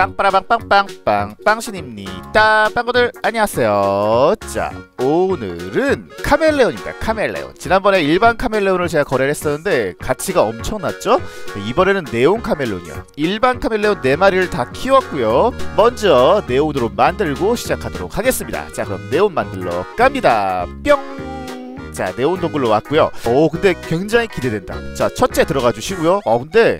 빵빠라빵 빵빵빵 빵신입니다. 빵구들 안녕하세요. 자, 오늘은 카멜레온입니다. 카멜레온. 지난번에 일반 카멜레온을 제가 거래를 했었는데 가치가 엄청났죠? 이번에는 네온 카멜레온이요. 일반 카멜레온 4마리를 다 키웠고요. 먼저 네온으로 만들고 시작하도록 하겠습니다. 자, 그럼 네온 만들러 갑니다. 뿅! 자, 네온 동굴로 왔고요. 오, 근데 굉장히 기대된다. 자, 첫째 들어가 주시고요. 근데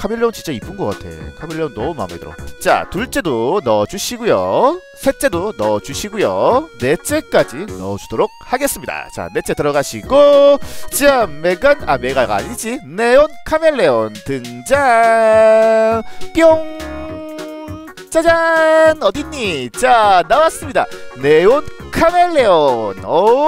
카멜레온 진짜 이쁜 것 같아. 카멜레온 너무 마음에 들어. 자, 둘째도 넣어주시고요. 셋째도 넣어주시고요. 넷째까지 넣어주도록 하겠습니다. 자, 넷째 들어가시고, 자, 메가가 아니지, 네온 카멜레온 등장. 뿅! 짜잔! 어딨니? 자, 나왔습니다. 네온 카멜레온. 오,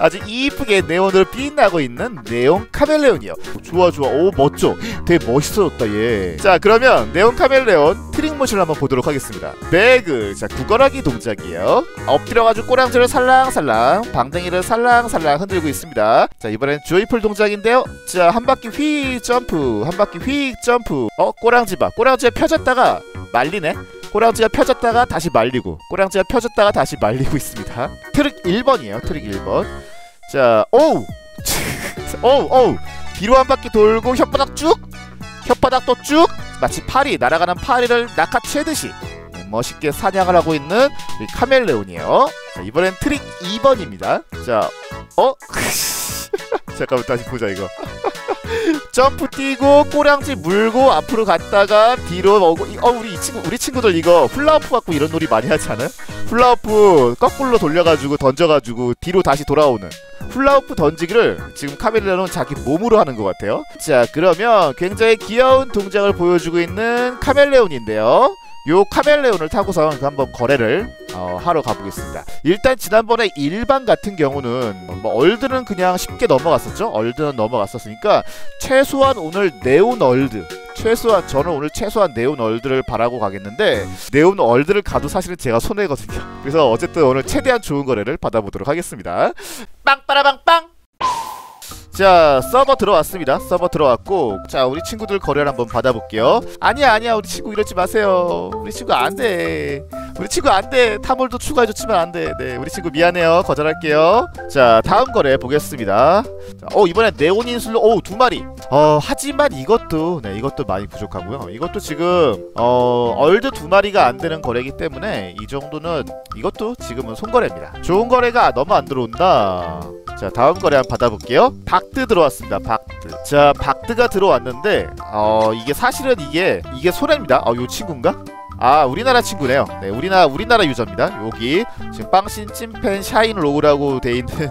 아주 이쁘게 네온으로 빛나고 있는 네온 카멜레온이요. 좋아 좋아. 오, 멋져. 되게 멋있어졌다 얘. 자, 그러면 네온 카멜레온 트릭 모션을 한번 보도록 하겠습니다. 배그. 자, 구걸하기 동작이에요. 엎드려가지고 꼬랑지를 살랑살랑, 방댕이를 살랑살랑 흔들고 있습니다. 자, 이번엔 조이풀 동작인데요. 자, 한 바퀴 휙 점프, 한 바퀴 휙 점프. 꼬랑지 봐. 꼬랑지가 펴졌다가 말리네. 꼬랑지가 펴졌다가 다시 말리고, 꼬랑지가 펴졌다가 다시 말리고 있습니다. 트릭 1번이에요. 트릭 1번. 자, 오우! 오우! 뒤로 한 바퀴 돌고 혓바닥 쭉! 혓바닥도 쭉! 마치 파리, 날아가는 파리를 낚아채듯이 멋있게 사냥을 하고 있는 이 카멜레온이에요. 자, 이번엔 트릭 2번입니다. 자, 잠깐만, 다시 보자 이거. 점프 뛰고 꼬랑지 물고 앞으로 갔다가 뒤로 오고. 우리 친구들 이거 훌라후프 갖고 이런 놀이 많이 하지 않아요? 훌라후프 거꾸로 돌려가지고 던져가지고 뒤로 다시 돌아오는 훌라후프 던지기를 지금 카멜레온은 자기 몸으로 하는 것 같아요. 자, 그러면 굉장히 귀여운 동작을 보여주고 있는 카멜레온인데요. 요 카멜레온을 타고서 한번 거래를 하러 가보겠습니다. 일단 지난번에 일반 같은 경우는 뭐 얼드는 그냥 쉽게 넘어갔었죠. 얼드는 넘어갔었으니까 최소한 오늘 네온 얼드, 저는 오늘 최소한 네온 얼드를 바라고 가겠는데, 네온 얼드를 가도 사실은 제가 손해거든요. 그래서 어쨌든 오늘 최대한 좋은 거래를 받아보도록 하겠습니다. 빵빠라빵빵! 자, 서버 들어왔습니다. 서버 들어왔고, 자, 우리 친구들 거래를 한번 받아볼게요. 아니야, 우리 친구 이러지 마세요. 우리 친구 안돼. 우리 친구 안돼. 탐홀도 추가해줬지만 안돼. 네, 우리 친구 미안해요. 거절할게요. 자, 다음 거래 보겠습니다. 자, 이번엔 네온 인술로 두 마리. 하지만 이것도 이것도 많이 부족하고요. 이것도 지금 얼드 2마리가 안 되는 거래이기 때문에 이 정도는 이것도 지금은 손거래입니다. 좋은 거래가 너무 안 들어온다. 자, 다음 거래 한번 받아볼게요. 박드 들어왔습니다. 박드. 자, 박드가 들어왔는데 이게 사실은 이게 소래입니다. 요 친구인가? 아, 우리나라 친구네요. 네, 우리나라 유저입니다. 여기 지금 빵신 찐팬 샤인 로우라고 돼 있는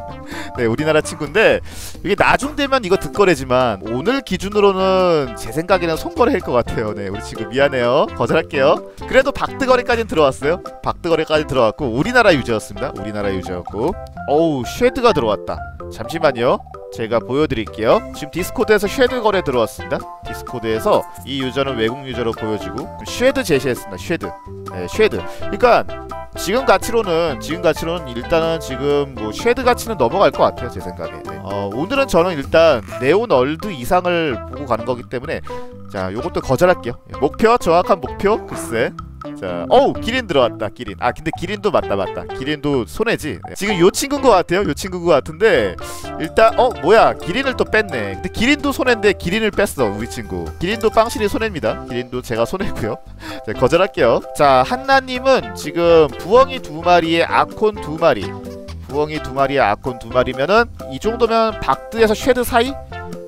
네, 우리나라 친구인데 이게 나중 되면 이거 득거래지만 오늘 기준으로는 제 생각에는 손거래일 것 같아요. 네, 우리 친구 미안해요. 거절할게요. 그래도 박드 거래까지는 들어왔어요. 박드 거래까지 들어왔고 우리나라 유저였습니다. 우리나라 유저였고. 어우, 쉐드가 들어왔다. 잠시만요. 제가 보여드릴게요. 지금 디스코드에서 쉐드 거래 들어왔습니다. 디스코드에서 이 유저는 외국 유저로 보여지고 쉐드 제시했습니다. 쉐드. 네, 쉐드. 그러니까 지금 가치로는 일단은 지금 뭐 쉐드 가치는 넘어갈 것 같아요, 제 생각에. 네. 오늘은 저는 일단 네온 얼드 이상을 보고 가는 거기 때문에 자, 요것도 거절할게요. 목표, 정확한 목표. 글쎄. 자, 기린 들어왔다. 기린. 아, 근데 기린도 맞다. 기린도 손해지. 네. 지금 요 친구인 것 같아요. 요 친구인 것 같은데 일단 뭐야, 기린을 또 뺐네. 근데 기린도 손해인데 기린을 뺐어 우리 친구. 기린도 빵신이 손해입니다. 기린도 제가 손해고요. 자, 거절할게요. 자, 한나님은 지금 부엉이 2마리에 아콘 2마리, 부엉이 2마리에 아콘 2마리면은 이 정도면 박드에서 쉐드 사이?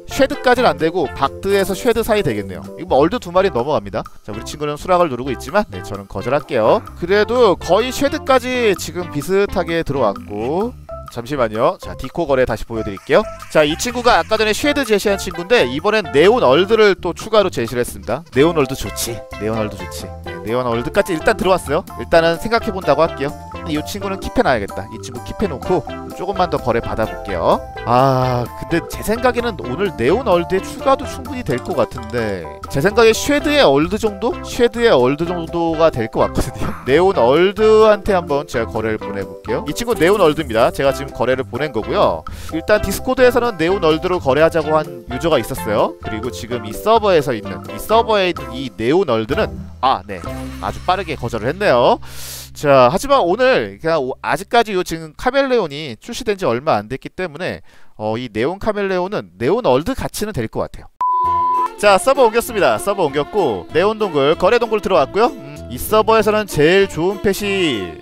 쉐드까지는 안되고 박드에서 쉐드 사이 되겠네요. 이거 뭐 얼드 2마리 넘어갑니다. 자, 우리 친구는 수락을 누르고 있지만 네, 저는 거절할게요. 그래도 거의 쉐드까지 지금 비슷하게 들어왔고, 잠시만요. 자, 디코 거래 다시 보여드릴게요. 자, 이 친구가 아까 전에 쉐드 제시한 친구인데 이번엔 네온 얼드를 또 추가로 제시를 했습니다. 네온 얼드 좋지. 네온 얼드 좋지. 네, 네온 얼드까지 일단 들어왔어요. 일단은 생각해본다고 할게요. 이 친구는 킵해놔야겠다. 이 친구 킵해놓고 조금만 더 거래 받아볼게요. 아 근데 제 생각에는 오늘 네온 얼드의 추가도 충분히 될 것 같은데, 제 생각에 쉐드의 얼드 정도? 쉐드의 얼드 정도가 될 것 같거든요. 네온 얼드한테 한번 제가 거래를 보내볼게요. 이 친구 네온 얼드입니다. 제가 지금 거래를 보낸 거고요. 일단 디스코드에서는 네온 얼드로 거래하자고 한 유저가 있었어요. 그리고 지금 이 서버에서 있는, 이 서버에 있는 이 네온 얼드는 아 네, 아주 빠르게 거절을 했네요. 자, 하지만 오늘 그냥 아직까지 요 지금 카멜레온이 출시된 지 얼마 안 됐기 때문에 이 네온 카멜레온은 네온 얼드 가치는 될 것 같아요. 자, 서버 옮겼습니다. 서버 옮겼고 네온 동굴, 거래 동굴 들어왔고요. 이 서버에서는 제일 좋은 펫이,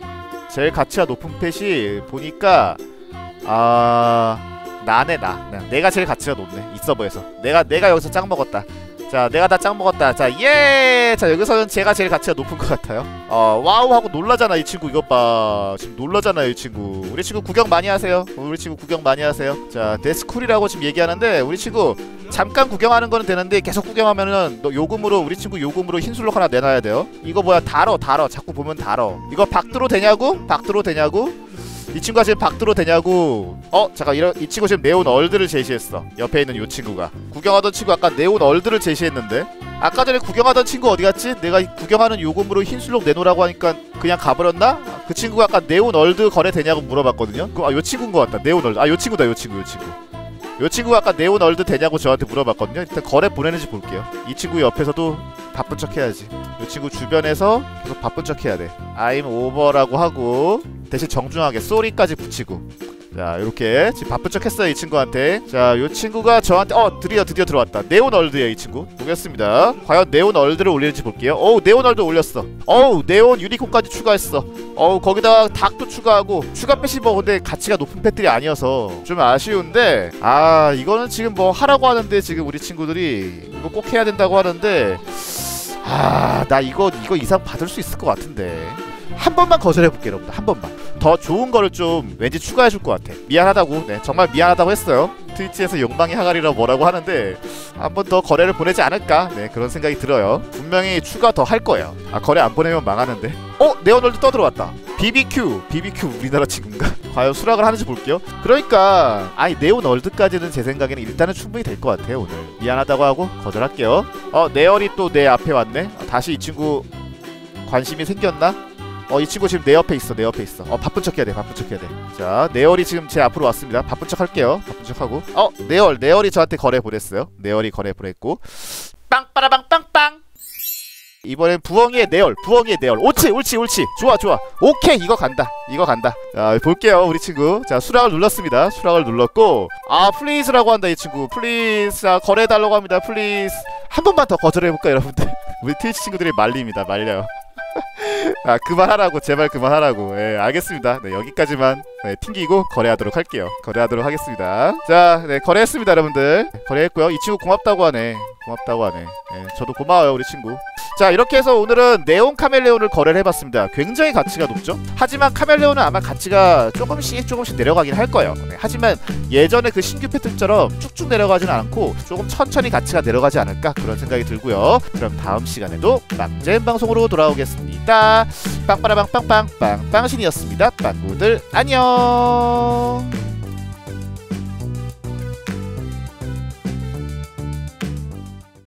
제일 가치가 높은 펫이 보니까 나네. 내가 제일 가치가 높네. 이 서버에서 내가 여기서 짱 먹었다. 자, 내가 다 짱 먹었다. 자, 예! 자, 여기서는 제가 제일 가치가 높은 것 같아요. 와우 하고 놀라잖아, 이 친구. 이것 봐. 지금 놀라잖아, 이 친구. 우리 친구 구경 많이 하세요. 우리 친구 구경 많이 하세요. 자, 데스쿨이라고 지금 얘기하는데, 우리 친구 잠깐 구경하는 거는 되는데, 계속 구경하면은 너 요금으로, 우리 친구 요금으로 흰술록 하나 내놔야 돼요. 이거 뭐야, 달어. 자꾸 보면 달어. 이거 박드로 되냐고? 박드로 되냐고? 이 친구가 지금 박드로 되냐고. 잠깐, 이 친구 지금 네온 얼드를 제시했어. 옆에 있는 이 친구가 구경하던 친구 아까 네온 얼드를 제시했는데, 아까 전에 구경하던 친구 어디갔지? 내가 구경하는 요금으로 흰술록 내놓으라고 하니까 그냥 가버렸나? 그 친구가 아까 네온 얼드 거래 되냐고 물어봤거든요. 요 친구인 것 같다. 네온 얼드. 요 친구다. 요 친구가 아까 네온 얼드 되냐고 저한테 물어봤거든요. 일단 거래 보내는지 볼게요. 이 친구 옆에서도 바쁜 척 해야지. 이 친구 주변에서 계속 바쁜 척 해야 돼. I'm over라고 하고 대신 정중하게 쏘리까지 붙이고. 자, 요렇게 지금 바쁜 척 했어요, 이 친구한테. 자, 요 친구가 저한테 드디어 들어왔다. 네온 얼드예요, 이 친구. 보겠습니다. 과연 네온 얼드를 올릴지 볼게요. 어우, 네온 얼드 올렸어. 어우, 네온 유니콘까지 추가했어. 어우, 거기다가 닭도 추가하고. 추가 펫이 뭐 근데 가치가 높은 펫들이 아니어서 좀 아쉬운데, 이거는 지금 뭐 하라고 하는데, 지금 우리 친구들이 이거 꼭 해야 된다고 하는데, 나 이거 이상 받을 수 있을 것 같은데. 한 번만 거절해볼게요, 여러분들. 한 번만. 더 좋은 거를 좀 왠지 추가해줄 것 같아. 미안하다고. 네, 정말 미안하다고 했어요. 트위치에서 욕망의 항아리라고 뭐라고 하는데, 한 번 더 거래를 보내지 않을까? 네, 그런 생각이 들어요. 분명히 추가 더 할 거예요. 거래 안 보내면 망하는데. 네온 얼드 떠들어왔다. BBQ 우리나라 친구인가? 과연 수락을 하는지 볼게요. 그러니까 네온 얼드까지는 제 생각에는 일단은 충분히 될 것 같아요, 오늘. 미안하다고 하고 거절할게요. 네온이 또 내 앞에 왔네. 다시 이 친구 관심이 생겼나? 이 친구 지금 내 옆에 있어, 바쁜 척 해야 돼, 자, 네얼이 지금 제 앞으로 왔습니다. 바쁜 척 할게요, 바쁜 척 하고. 네얼이 저한테 거래 보냈어요. 네얼이 거래 보냈고. 빵빠라빵빵빵! 이번엔 부엉이의 네얼, 옳지, 옳지. 좋아. 오케이, 이거 간다, 자, 볼게요, 우리 친구. 자, 수락을 눌렀습니다. 수락을 눌렀고. 플리즈라고 한다, 이 친구. 플리즈. 자, 거래해달라고 합니다, 플리즈. 한 번만 더 거절해볼까, 여러분들? 우리 트위치 친구들이 말립니다, 말려요. 그만하라고, 제발 그만하라고. 예, 알겠습니다. 네, 여기까지만 튕기고 거래하도록 할게요. 거래하도록 하겠습니다. 자, 네, 거래했습니다, 여러분들. 거래했고요. 이 친구 고맙다고 하네. 예, 저도 고마워요, 우리 친구. 자, 이렇게 해서 오늘은 네온 카멜레온을 거래를 해봤습니다. 굉장히 가치가 높죠? 하지만 카멜레온은 아마 가치가 조금씩 내려가긴 할 거예요. 네, 하지만 예전에 그 신규 패턴처럼 쭉쭉 내려가진 않고 조금 천천히 가치가 내려가지 않을까, 그런 생각이 들고요. 그럼 다음 시간에도 막잼 방송으로 돌아오겠습니다. 빵빠라빵빵빵 빵신이었습니다. 빵구들 안녕.